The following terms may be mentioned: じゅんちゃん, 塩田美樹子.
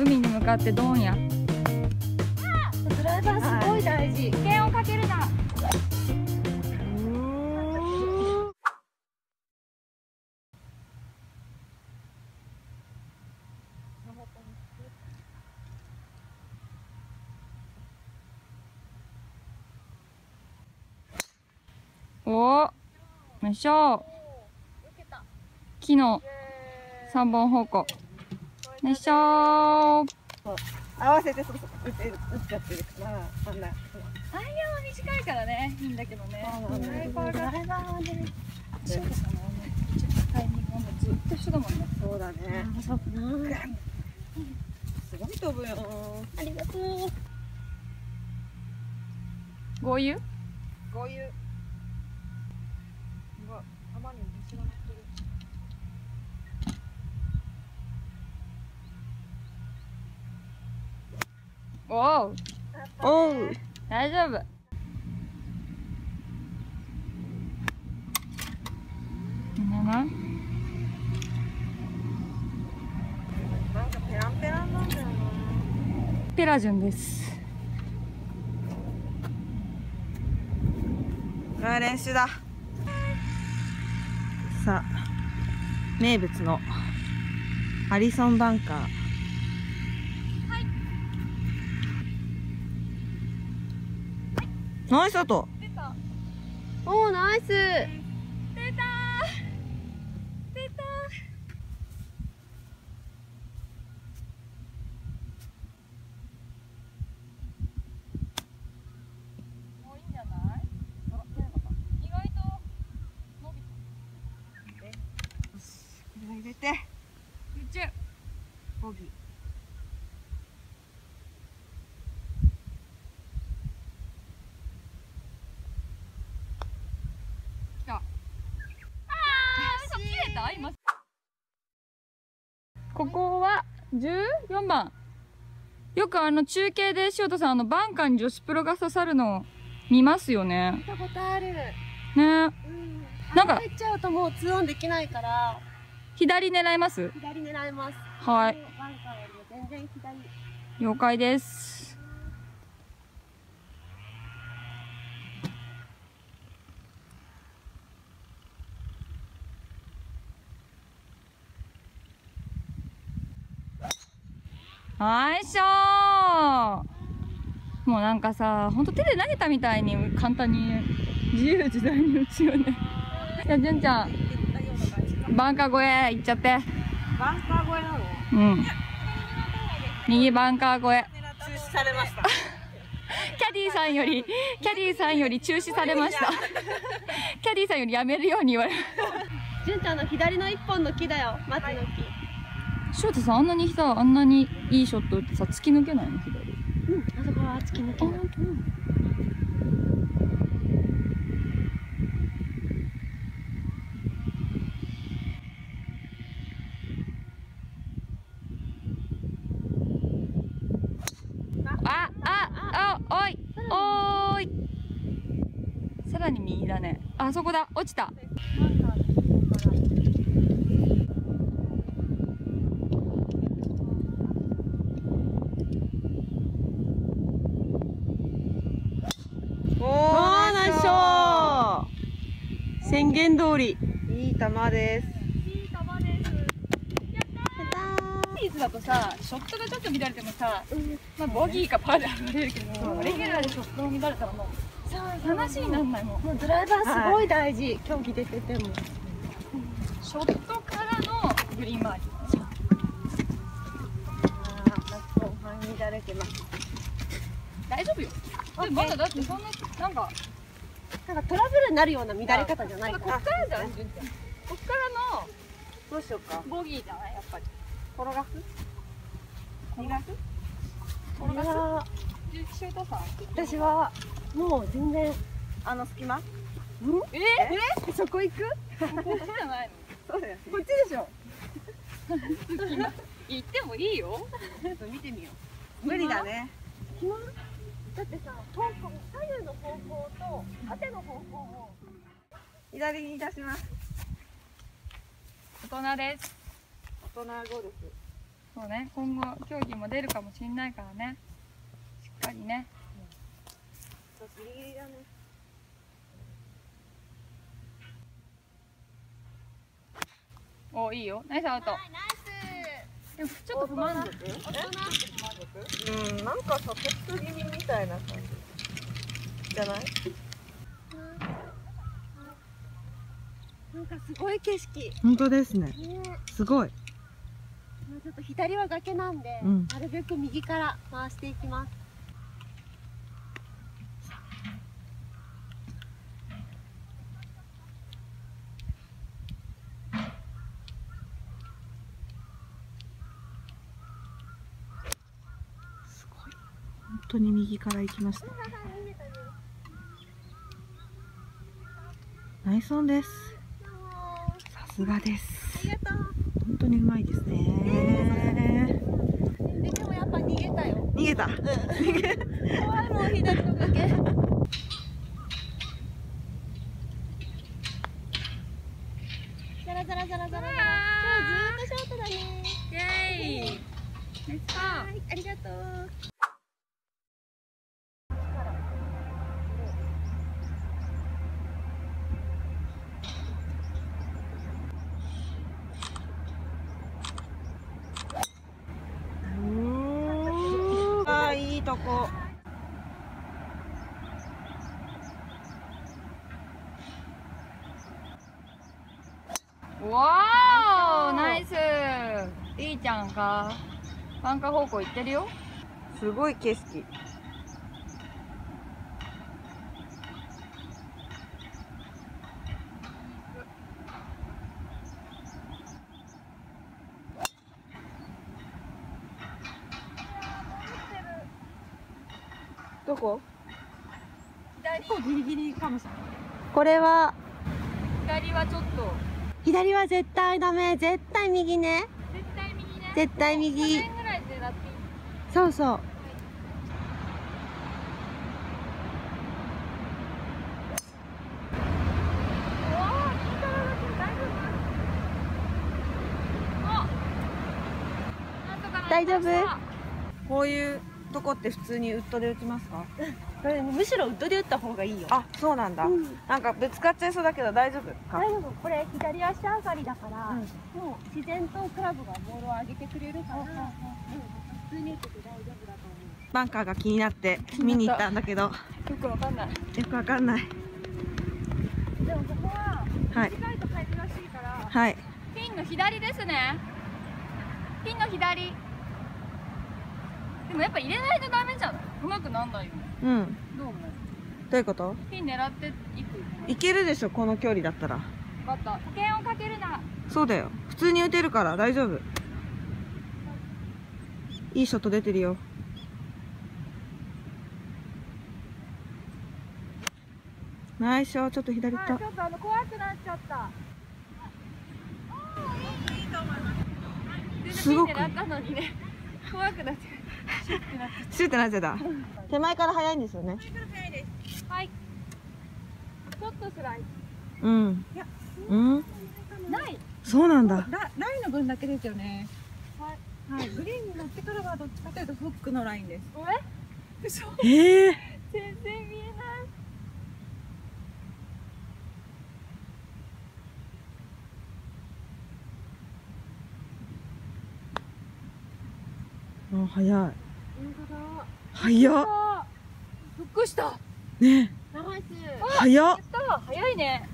海に向かってドンや。ドライバーすごい大事。危険をかけるな。おお、よいしょ。木の3本方向。よいしょ。合わせて打っちゃってるから、あんな。アイアンは短いからね、いいんだけどね。ドライバーが。ドライバーはね。そうですね。タイミングもずっと一緒だもんね。そうだね。すごい飛ぶよ。ありがとう。豪遊？豪遊。浜に虫が乗ってる。おうおう、大丈夫。なんかペランペランなんだよな。ペラジュンです。あ、練習だ。さあ、名物のアリソンバンカー。ナイスアウト。おお、ナイス。出た。出た。もういいんじゃない？意外と伸びた。よし、これは入れて。集中。ボギー。ここは14番。よく中継で塩田さんバンカーに女子プロが刺さるのを見ますよね。見たことある。ね。なんか入っちゃうともう2オンできないから。左狙います。左狙います。はい。バンカーより全然左。了解です。はいしょー。もうなんかさ、ほんと手で投げたみたいに簡単に自由自在に打つよね。じゃあ純ちゃん、バンカー越え行っちゃって。バンカー越えなの？うん、右バンカー越え。中止されました。キャディーさんより中止されました。キャディーさんよりやめるように言われる。純ちゃんの左の一本の木だよ、松の木。塩田さん、あんなにいいショット打ってさ、突き抜けないの左。うん、あそこは突き抜けない。おい。さらに右だね。あそこだ、落ちた。宣言通りいい球です。やったー。シリーズだとさ、ショットがちょっと乱れてもさ、まあボギーかパーで離れるけど、レギュラーでショットが乱れたらもう話にならないもん。もうドライバーすごい大事。競技出ててもショットからのグリーン周り。後半に乱れてます。大丈夫よ。まだだってそんななんかトラブルになるような乱れ方じゃない。こっからじゃない？こっからのどうしようか。ボギーじゃないやっぱり。転がす？転がす？塩田さん。私はもう全然隙間？え？そこ行く？こっちじゃないの？そうだよ。こっちでしょ。隙間。行ってもいいよ。ちょっと見てみよう。無理だね。隙間？だってさ、方向、左右の方向と縦の方向を左に出します。大人です。大人5です。そうね、今後競技も出るかもしれないからね、しっかりね。ギリギリだね。お、いいよ。ナイスアウト。でもちょっと不満足。うん、なんかさ、テスト気味みたいな感じじゃない？なんかすごい景色。本当ですね。すごい。ちょっと左は崖なんで、なるべく右から回していきます。本当に右から行きました。ナイスオンです。さすがです。本当にうまいですね。でもやっぱ逃げたよ。逃げた。怖いもん、左の崖。ザラザラザラザラ。今日ずっとショートだね。イエーイ。はい、ありがとう。そこ。わー、ナイス。いいちゃんがバンカー方向行ってるよ。すごい景色。どこ？左ギリギリかもしれない。これは左はちょっと。左は絶対ダメ。絶対右ね。絶対右ね。絶対右。3年ぐらいでだっていい。そうそう。はい、おお、大丈夫？大丈夫？こういう。とこって普通にウッドで打ちますか？これむしろウッドで打った方がいいよ。あ、そうなんだ。なんかぶつかっちゃいそうだけど大丈夫か？大丈夫。これ左足上がりだから、もう自然とクラブがボールを上げてくれるから、普通に打って大丈夫だと思う。バンカーが気になって見に行ったんだけど、よくわかんない。よくわかんない。でもここは短いと入るらしいから、はい。ピンの左ですね。ピンの左。でもやっぱ入れないとダメじゃん。うまくなんないよね。うん。どう思う？どういうこと？ピン狙っていく。いけるでしょ、この距離だったら。わかった。保険をかけるな。そうだよ。普通に打てるから大丈夫。いいショット出てるよ。ナイスショー。ちょっと左行った。ちょっと怖くなっちゃった。いいと思います。すごく。ピン狙ったのにね。怖くなっちゃう。シューってなっちゃった。手前から早いんですよね。はい。ちょっとスライス。うん。いや、うん。ない。そうなんだ。ラインの分だけですよね。はい。はい。グリーンに乗ってからはどっちかというとフックのラインです。これ？嘘。全然見えない。あ、早い。早っ。びっくりした。ね。早っ。早いね。